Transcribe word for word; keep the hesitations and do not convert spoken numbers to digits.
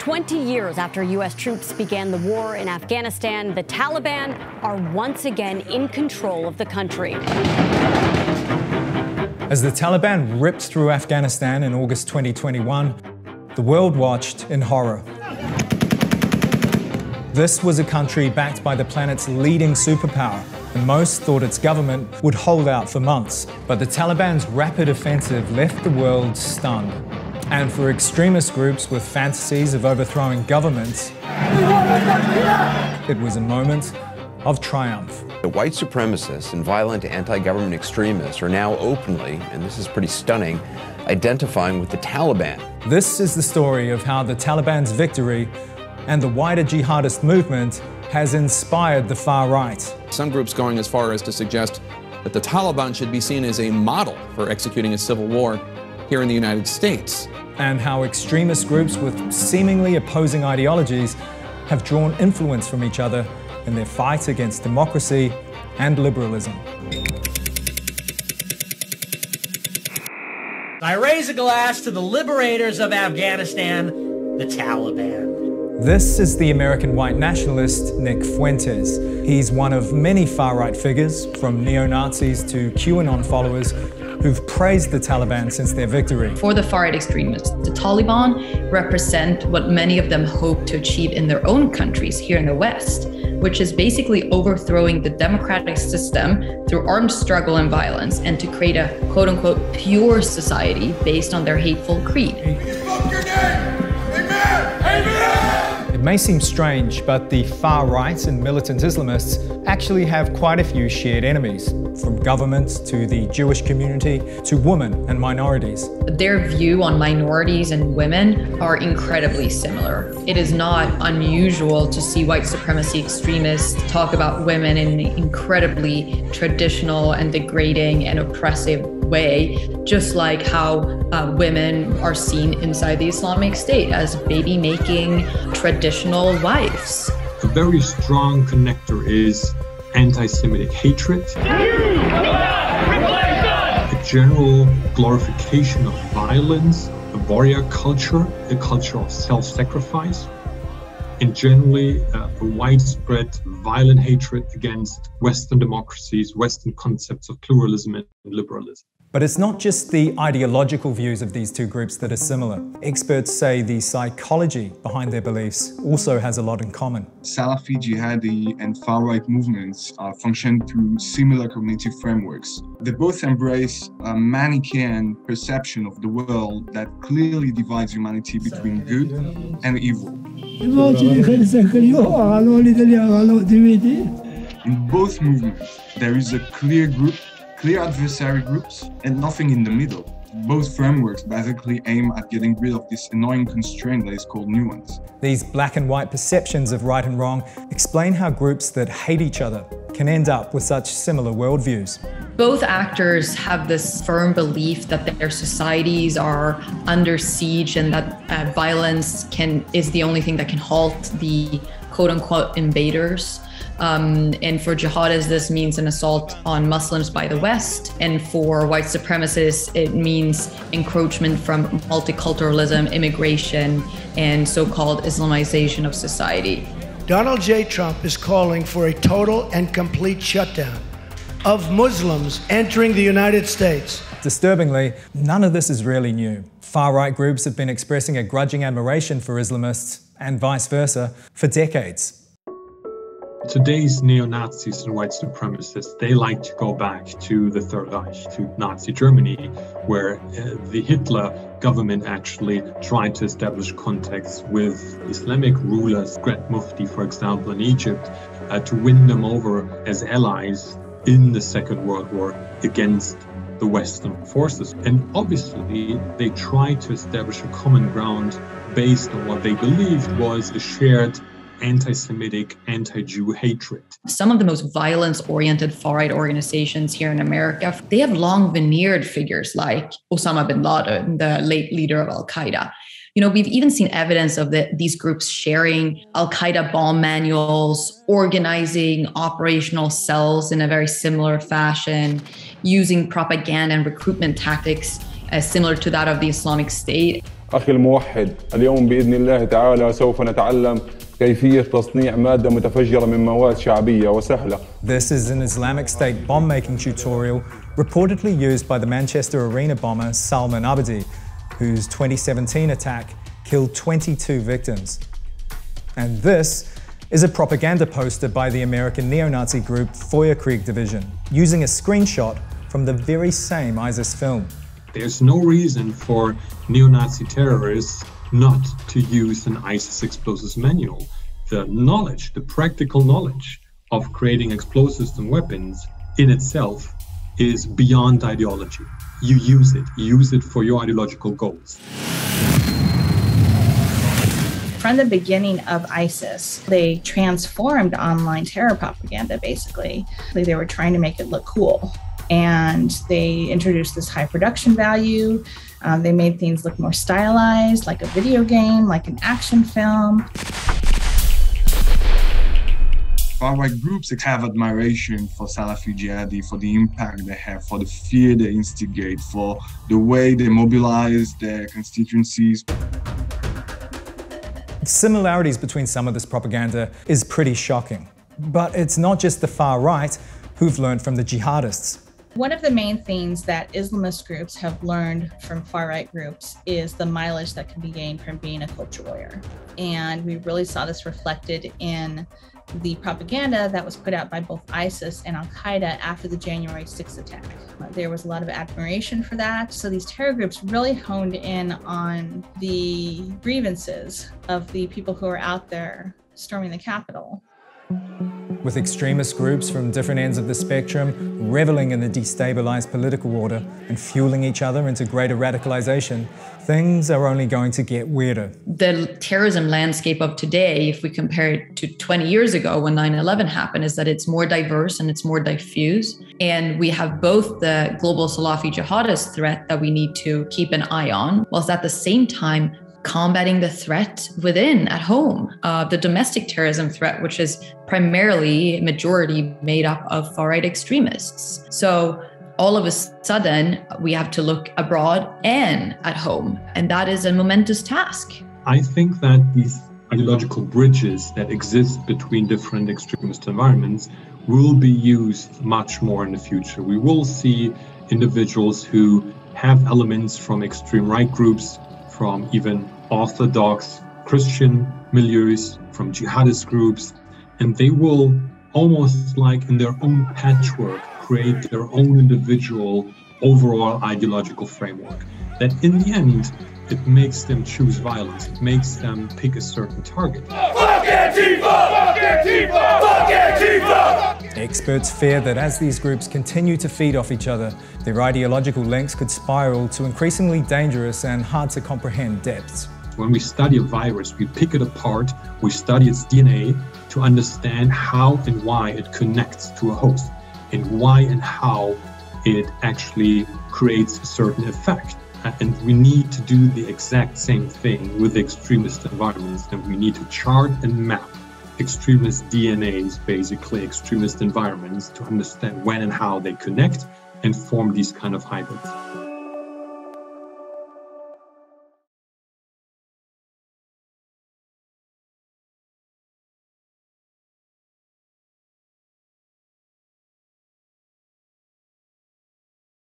twenty years after U S troops began the war in Afghanistan, the Taliban are once again in control of the country. As the Taliban ripped through Afghanistan in August twenty twenty-one, the world watched in horror. This was a country backed by the planet's leading superpower, and most thought its government would hold out for months. But the Taliban's rapid offensive left the world stunned. And for extremist groups with fantasies of overthrowing governments, it was a moment of triumph. The white supremacists and violent anti-government extremists are now openly, and this is pretty stunning, identifying with the Taliban. This is the story of how the Taliban's victory and the wider jihadist movement has inspired the far right. Some groups going as far as to suggest that the Taliban should be seen as a model for executing a civil war here in the United States. And how extremist groups with seemingly opposing ideologies have drawn influence from each other in their fight against democracy and liberalism. I raise a glass to the liberators of Afghanistan, the Taliban. This is the American white nationalist Nick Fuentes. He's one of many far-right figures, from neo-Nazis to QAnon followers, who've praised the Taliban since their victory. For the far-right extremists, the Taliban represent what many of them hope to achieve in their own countries here in the West, which is basically overthrowing the democratic system through armed struggle and violence, and to create a quote-unquote pure society based on their hateful creed. It may seem strange, but the far right and militant Islamists actually have quite a few shared enemies, from governments to the Jewish community to women and minorities. Their view on minorities and women are incredibly similar. It is not unusual to see white supremacy extremists talk about women in an incredibly traditional and degrading and oppressive way, just like how uh, women are seen inside the Islamic State as baby-making traditional wives. A very strong connector is anti-Semitic hatred, a general glorification of violence, a warrior culture, a culture of self-sacrifice, and generally uh, a widespread violent hatred against Western democracies, Western concepts of pluralism and liberalism. But it's not just the ideological views of these two groups that are similar. Experts say the psychology behind their beliefs also has a lot in common. Salafi, Jihadi and far-right movements uh, function through similar cognitive frameworks. They both embrace a Manichaean perception of the world that clearly divides humanity between good and evil. In both movements, there is a clear group clear adversary groups, and nothing in the middle. Both frameworks basically aim at getting rid of this annoying constraint that is called nuance. These black and white perceptions of right and wrong explain how groups that hate each other can end up with such similar worldviews. Both actors have this firm belief that their societies are under siege and that uh, violence can is the only thing that can halt the quote-unquote invaders. Um, and for jihadists, this means an assault on Muslims by the West. And for white supremacists, it means encroachment from multiculturalism, immigration, and so-called Islamization of society. Donald J. Trump is calling for a total and complete shutdown of Muslims entering the United States. Disturbingly, none of this is really new. Far-right groups have been expressing a grudging admiration for Islamists, and vice versa, for decades. Today's neo-Nazis and white supremacists, they like to go back to the Third Reich, to Nazi Germany, where uh, the Hitler government actually tried to establish contacts with Islamic rulers, Grand Mufti, for example, in Egypt, uh, to win them over as allies in the Second World War against the Western forces. And obviously, they tried to establish a common ground based on what they believed was a shared anti-Semitic, anti-Jew hatred. Some of the most violence-oriented far-right organizations here in America, they have long veneered figures like Osama bin Laden, the late leader of Al-Qaeda. You know, we've even seen evidence of the, these groups sharing Al-Qaeda bomb manuals, organizing operational cells in a very similar fashion, using propaganda and recruitment tactics as similar to that of the Islamic State. أخي الموحد، اليوم بإذن الله تعالى سوف نتعلم كيفية تصنيع مادة متفجرة من مواد شعبية وسهلة. This is an Islamic State bomb-making tutorial reportedly used by the Manchester Arena bomber Salman Abedi, whose twenty seventeen attack killed twenty-two victims. And this is a propaganda poster by the American neo-Nazi group Feuerkrieg Division, using a screenshot from the very same ISIS film. There's no reason for neo-Nazi terrorists not to use an ISIS explosives manual. The knowledge, the practical knowledge of creating explosives and weapons in itself is beyond ideology. You use it, you use it for your ideological goals. From the beginning of ISIS, they transformed online terror propaganda, basically. They were trying to make it look cool. And they introduced this high production value. Um, they made things look more stylized, like a video game, like an action film. Far right groups have admiration for Salafi jihadi, for the impact they have, for the fear they instigate, for the way they mobilize their constituencies. Similarities between some of this propaganda is pretty shocking. But it's not just the far right who've learned from the jihadists. One of the main things that Islamist groups have learned from far-right groups is the mileage that can be gained from being a culture warrior. And we really saw this reflected in the propaganda that was put out by both ISIS and Al-Qaeda after the January sixth attack. There was a lot of admiration for that. So these terror groups really honed in on the grievances of the people who are out there storming the Capitol. With extremist groups from different ends of the spectrum reveling in the destabilized political order and fueling each other into greater radicalization, things are only going to get weirder. The terrorism landscape of today, if we compare it to twenty years ago when nine eleven happened, is that it's more diverse and it's more diffuse. And we have both the global Salafi jihadist threat that we need to keep an eye on, whilst at the same time combating the threat within at home, uh, the domestic terrorism threat, which is primarily majority made up of far-right extremists. So all of a sudden, we have to look abroad and at home, and that is a momentous task. I think that these ideological bridges that exist between different extremist environments will be used much more in the future. We will see individuals who have elements from extreme right groups, from even Orthodox Christian milieus, from jihadist groups, and they will almost like in their own patchwork create their own individual overall ideological framework that in the end, it makes them choose violence, it makes them pick a certain target. Experts fear that as these groups continue to feed off each other, their ideological links could spiral to increasingly dangerous and hard to comprehend depths. When we study a virus, we pick it apart, we study its D N A to understand how and why it connects to a host, and why and how it actually creates a certain effect. And we need to do the exact same thing with extremist environments, and we need to chart and map extremist D N As, basically extremist environments, to understand when and how they connect and form these kind of hybrids.